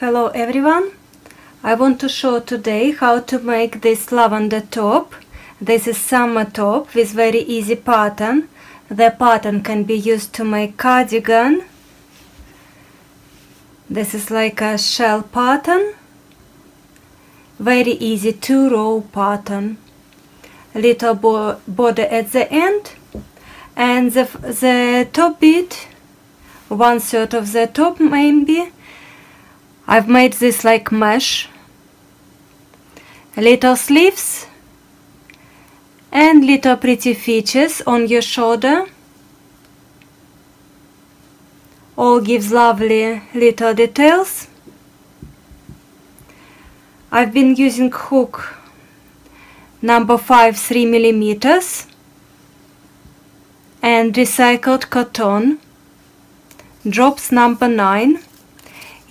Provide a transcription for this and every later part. Hello everyone, I want to show today how to make this lavender top. This is summer top with very easy pattern. The pattern can be used to make cardigan. This is like a shell pattern, very easy two-row pattern, little border at the end, and the top bit, 1/3 of the top maybe. I've made this like mesh, little sleeves and little pretty features on your shoulder. All gives lovely little details. I've been using hook number 5 3 mm and recycled cotton, drops number 9.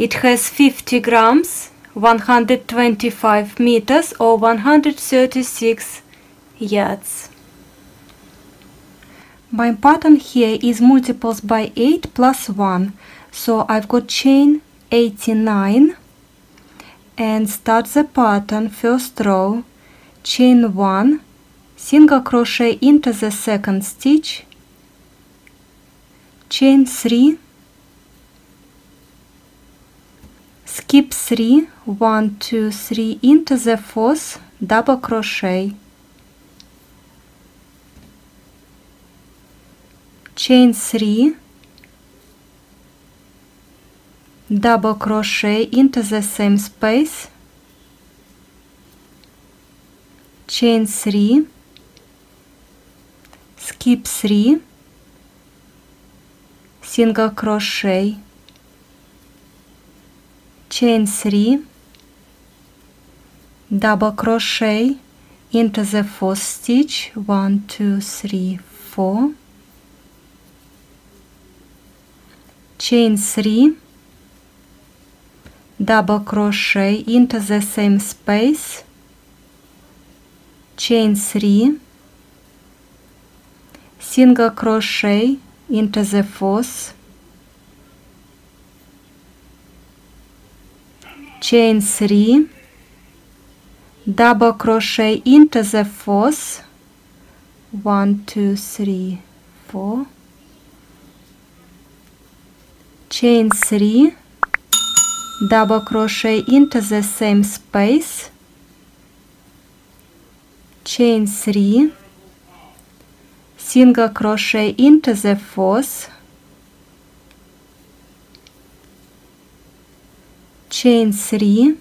It has 50 grams, 125 meters or 136 yards. My pattern here is multiples by 8 plus 1. So I've got chain 89 and start the pattern, first row, chain 1, single crochet into the second stitch, chain 3, skip 3, 1, 2, 3 into the fourth, double crochet, chain 3, double crochet into the same space, chain 3, skip 3, single crochet, chain 3, double crochet into the fourth stitch, 1, 2, 3, 4, chain 3, double crochet into the same space, chain 3, single crochet into the fourth, chain 3, double crochet into the fourth, 1, 2, 3, 4, chain 3, double crochet into the same space, chain 3, single crochet into the fourth, chain 3,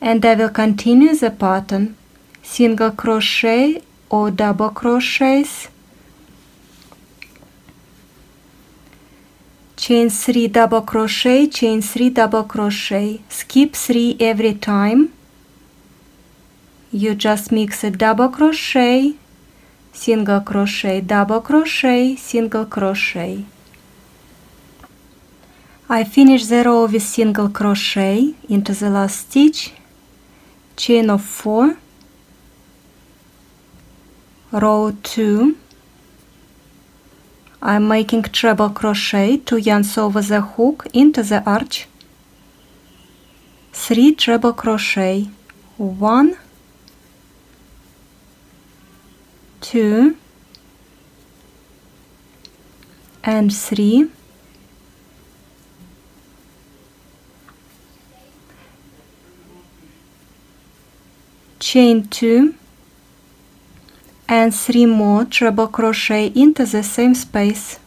and I will continue the pattern, single crochet or double crochets, chain 3, double crochet, chain 3, double crochet, skip 3 every time, you just mix it, double crochet, single crochet, double crochet, single crochet. I finish the row with single crochet into the last stitch, chain of 4, row 2, I'm making treble crochet, 2 yarns over the hook into the arch, 3 treble crochet, 1, 2 and 3, chain 2 and 3 more treble crochet into the same space,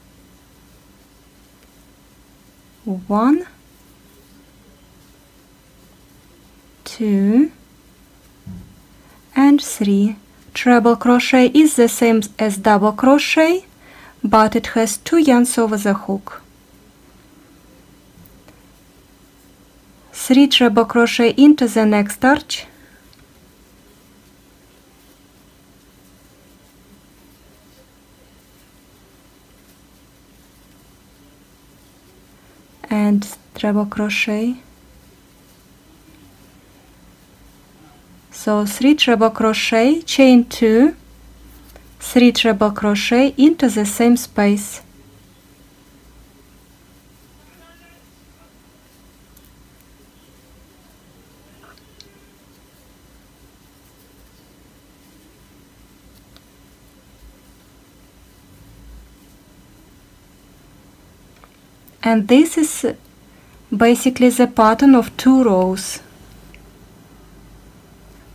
1, 2 and 3. Treble crochet is the same as double crochet, but it has 2 yarns over the hook. 3 treble crochet into the next arch, 1 treble crochet, so 3 treble crochet, chain 2, 3 treble crochet into the same space, and this is basically the pattern of two rows.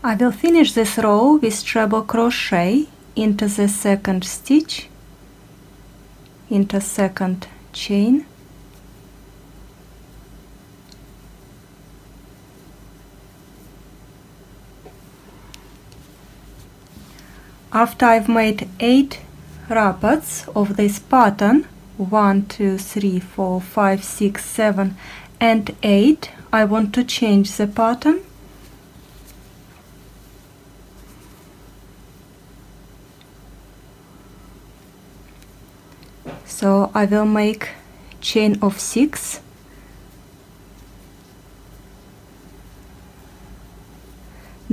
I will finish this row with treble crochet into the second stitch, into second chain, after I've made 8 wrappets of this pattern, 1, 2, 3, 4, 5, 6, 7 and 8, I want to change the pattern. So I will make chain of 6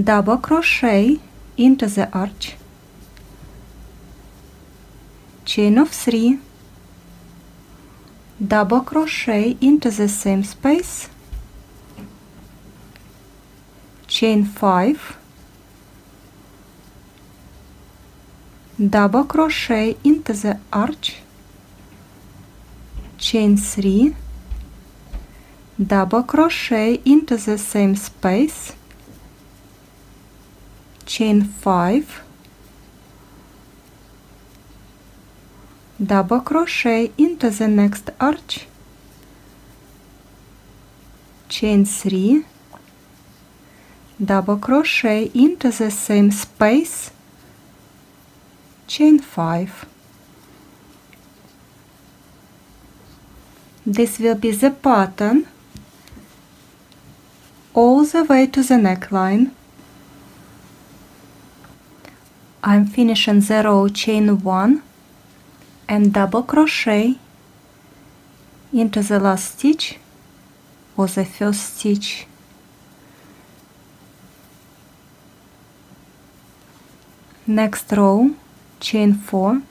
double crochet into the arch, chain of 3 double crochet into the same space, chain 5 double crochet into the arch, chain 3 double crochet into the same space, chain 5 double crochet into the next arch, chain 3 double crochet into the same space, chain 5. This will be the pattern all the way to the neckline. I'm finishing the row chain 1 and double crochet into the last stitch or the first stitch. Next row chain 4.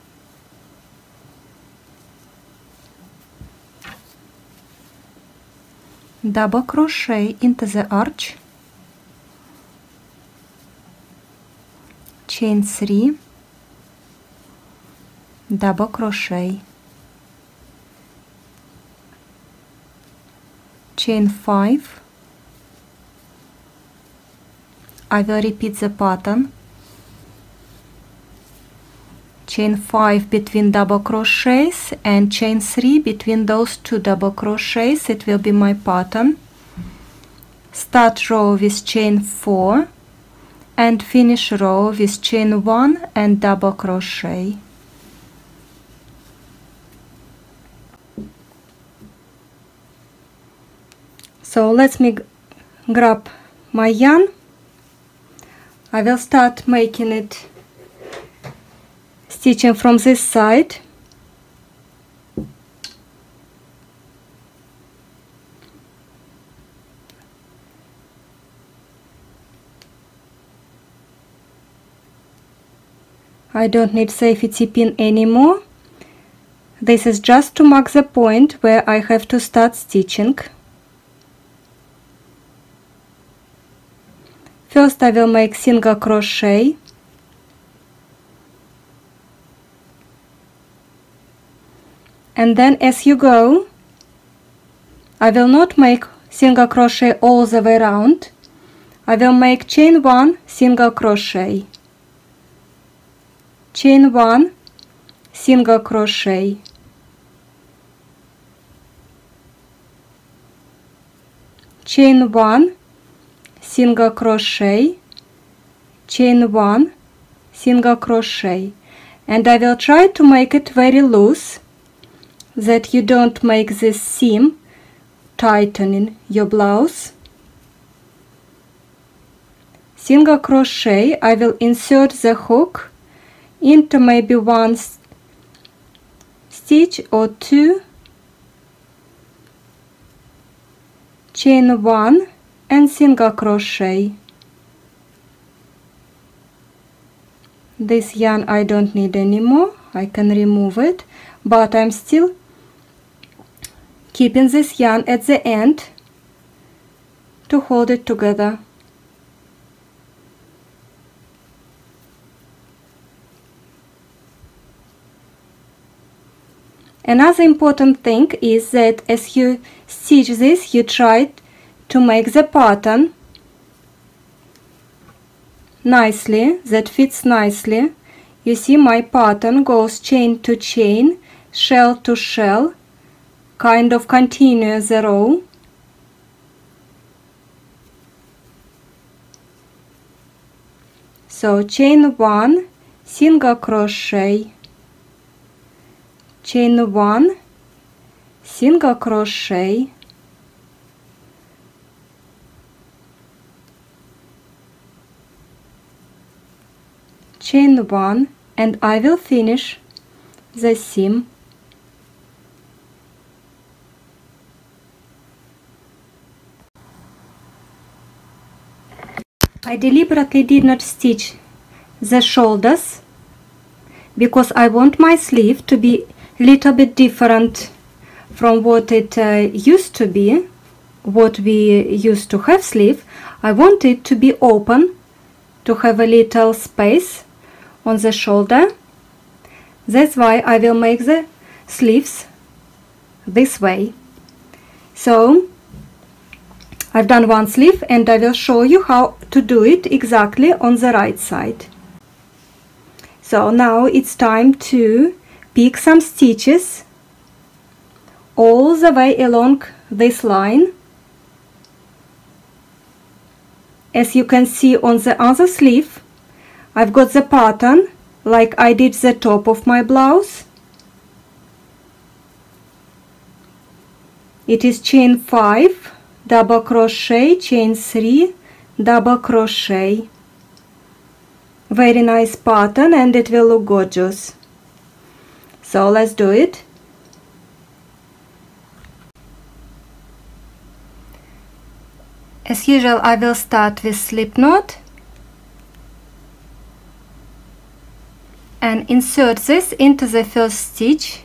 Double crochet into the arch, chain 3 double crochet, chain 5. I will repeat the pattern, chain 5 between double crochets and chain 3 between those two double crochets. It will be my pattern. Start row with chain 4 and finish row with chain 1 and double crochet. So let me grab my yarn. I will start making it, stitching from this side. I don't need safety pin anymore. This is just to mark the point where I have to start stitching. First I will make single crochet, and then as you go, I will not make single crochet all the way around. I will make chain 1 single crochet, chain 1 single crochet, chain 1 single crochet, chain 1 single crochet, and I will try to make it very loose, that you don't make this seam tightening your blouse. Single crochet, I will insert the hook into maybe one stitch or two, chain 1 and single crochet. This yarn I don't need anymore, I can remove it, but I'm still keeping this yarn at the end to hold it together. Another important thing is that as you stitch this, you try to make the pattern nicely, that fits nicely. You see, my pattern goes chain to chain, shell to shell, kind of continue the row. So chain 1, single crochet, chain 1, single crochet, chain 1, and I will finish the seam. I deliberately did not stitch the shoulders because I want my sleeve to be a little bit different from what it used to be, what we used to have sleeve. I want it to be open, to have a little space on the shoulder. That's why I will make the sleeves this way. So I've done one sleeve, and I will show you how to do it exactly on the right side. So now it's time to pick some stitches all the way along this line. As you can see on the other sleeve, I've got the pattern like I did the top of my blouse. It is chain 5, double crochet, chain 3, double crochet. Very nice pattern, and it will look gorgeous. So let's do it. As usual, I will start with slip knot and insert this into the first stitch.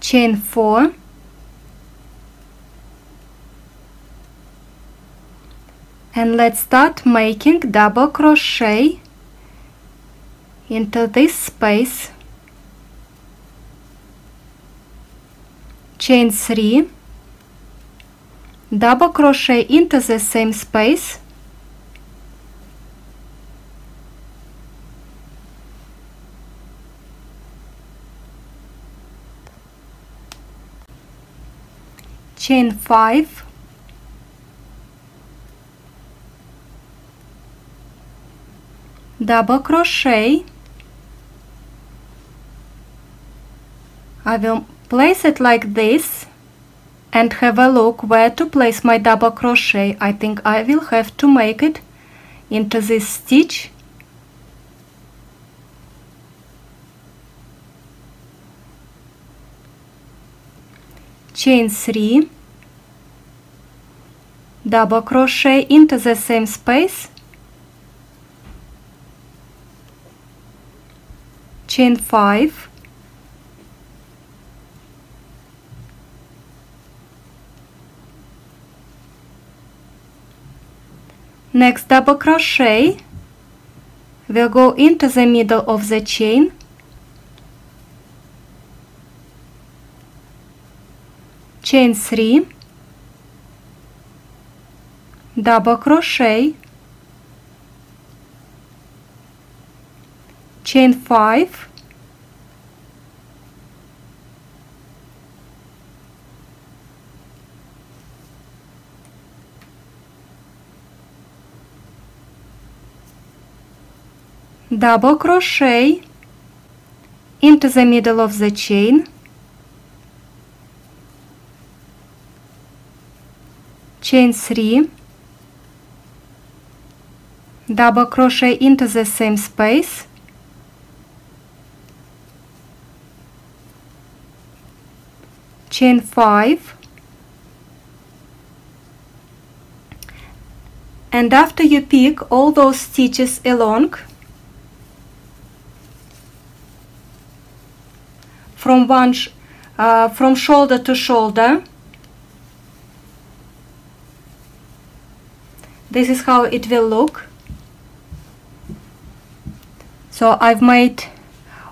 Chain 4, and let's start making double crochet into this space. Chain 3, double crochet into the same space. Chain 5, double crochet. I will place it like this and have a look where to place my double crochet. I think I will have to make it into this stitch. Chain 3, double crochet into the same space. Chain 5, next double crochet will go into the middle of the chain. Chain 3, double crochet, chain 5, double crochet into the middle of the chain. Chain 3, double crochet into the same space. Chain 5, and after you pick all those stitches along from shoulder to shoulder, This is how it will look. So I've made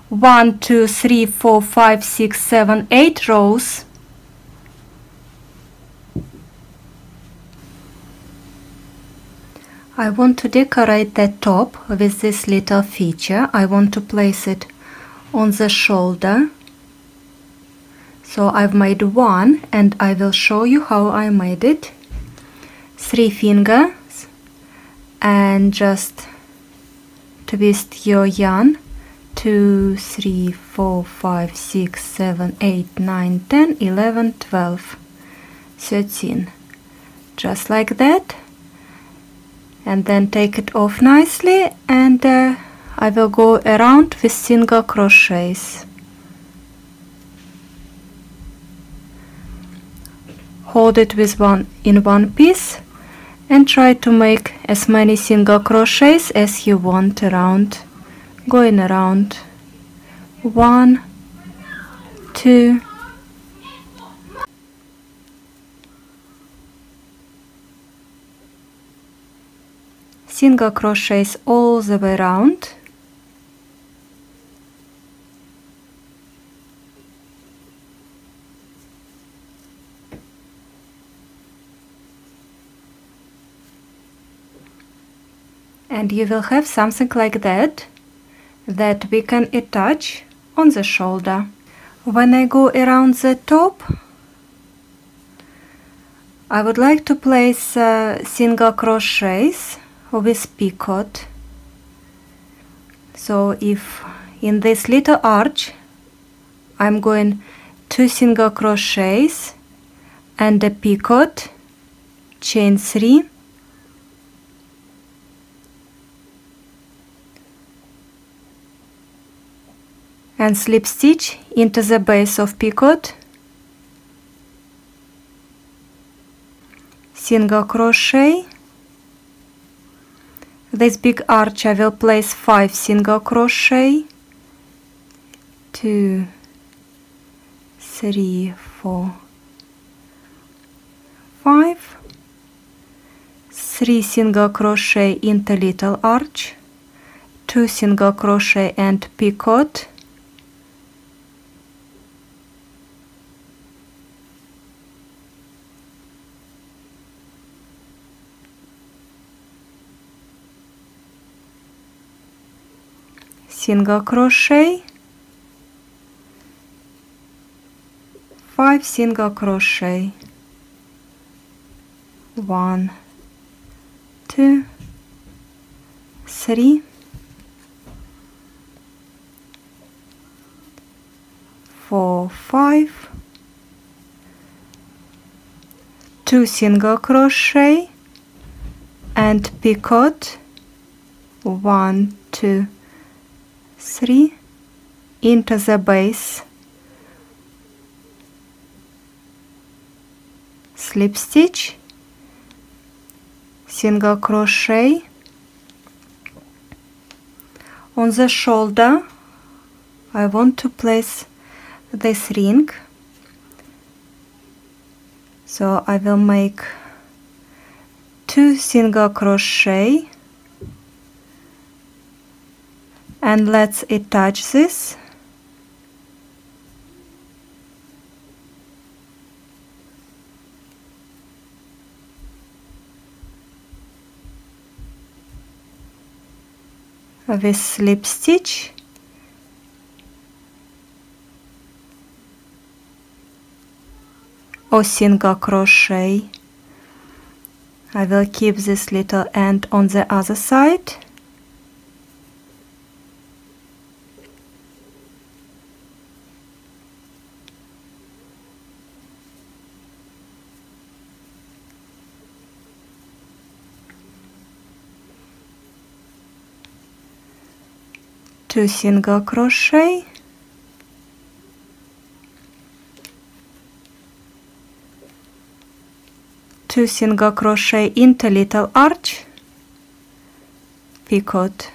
1, 2, 3, 4, 5, 6, 7, 8 rows. I want to decorate the top with this little feature. I want to place it on the shoulder. So I've made one, and I will show you how I made it. 3 fingers, and just twist your yarn. 2, 3, 4, 5, 6, 7, 8, 9, 10, 11, 12, 13. Just like that. And then take it off nicely, and I will go around with single crochets. Hold it with in one piece and try to make as many single crochets as you want around, going around. 1, 2. Single crochets all the way around. And you will have something like that, that we can attach on the shoulder. When I go around the top, I would like to place single crochets with picot. So if in this little arch I'm going 2 single crochets and a picot, chain 3, and slip stitch into the base of picot, single crochet. This big arch I will place 5 single crochet, 2, 3, 4, 5, 3 single crochet into little arch, 2 single crochet and picot, single crochet, 5 single crochet, 1, 2, 3, 4, 5, 2 single crochet and picot, 1, 2, 3 into the base, slip stitch, single crochet. On the shoulder I want to place this ring, so I will make 2 single crochet. And let's attach this. With slip stitch. Or single crochet. I will keep this little end on the other side. Single crochet, two single crochet into little arch, picot,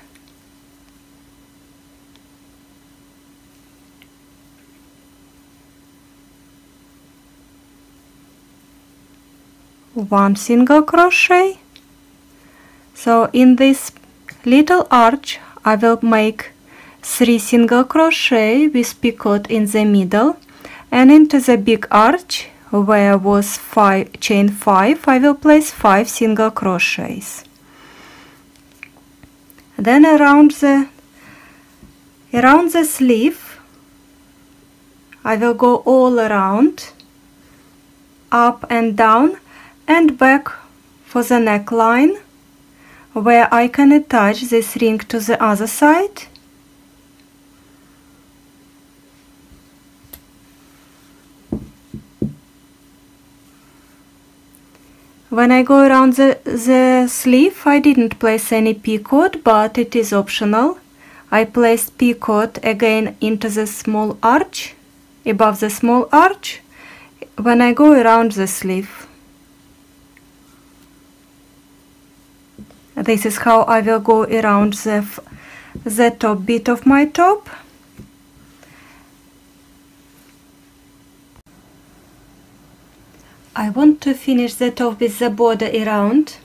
one single crochet So in this little arch I will make 3 single crochet with picot in the middle, and into the big arch where was chain 5 I will place 5 single crochets. Then around the sleeve I will go all around, up and down and back for the neckline, where I can attach this ring to the other side. When I go around the sleeve, I didn't place any picot, but it is optional. I placed picot again into the small arch, above the small arch, when I go around the sleeve. This is how I will go around the top bit of my top. I want to finish the top with the border around.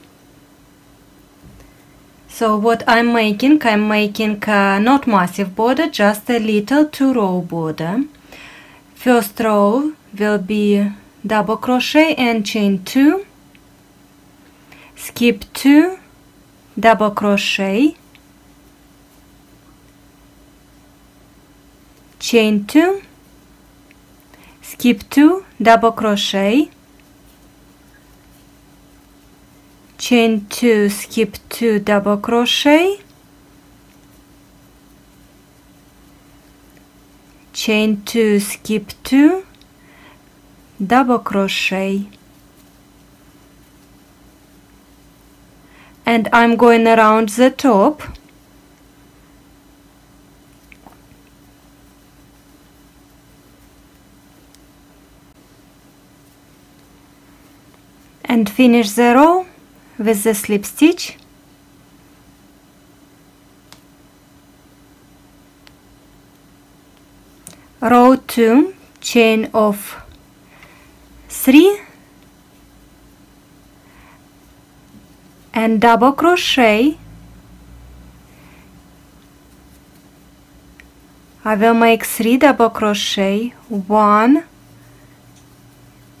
So what I'm making a not massive border, just a little 2-row border. First row will be double crochet and chain 2, skip 2, double crochet, chain 2, skip 2, double crochet, chain 2, skip 2, double crochet, chain 2, skip 2, double crochet. And I'm going around the top. And finish the row with the slip stitch. Row 2, chain of 3 and double crochet. I will make 3 double crochet, 1,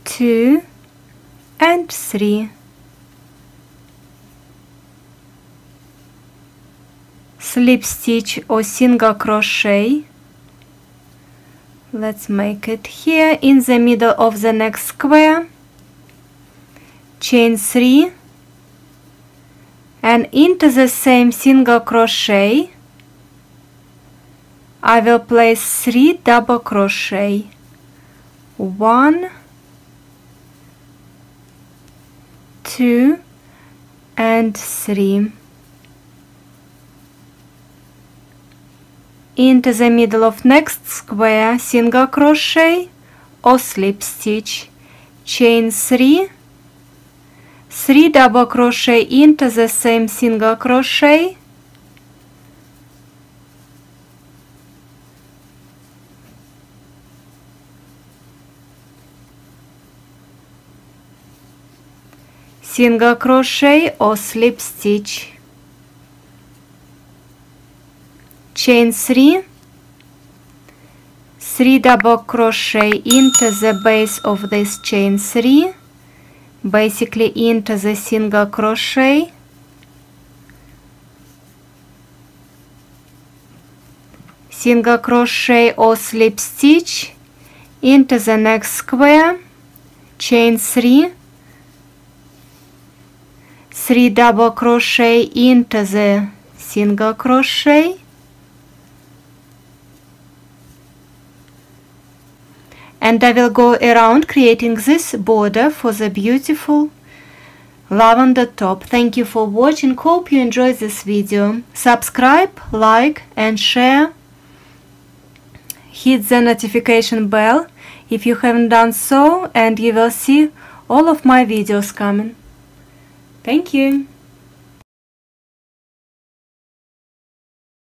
2 and 3. 3 slip stitch or single crochet. Let's make it here in the middle of the next square, chain 3 and into the same single crochet I will place 3 double crochet, 1, 2 and 3. Into the middle of next square, single crochet or slip stitch, chain 3, 3 double crochet into the same single crochet, single crochet or slip stitch, chain 3, 3 double crochet into the base of this chain 3, basically into the single crochet, single crochet or slip stitch into the next square, chain 3, 3 double crochet into the single crochet, and I will go around creating this border for the beautiful lavender top. Thank you for watching. Hope you enjoyed this video. Subscribe, like and share. Hit the notification bell if you haven't done so, and you will see all of my videos coming. Thank you.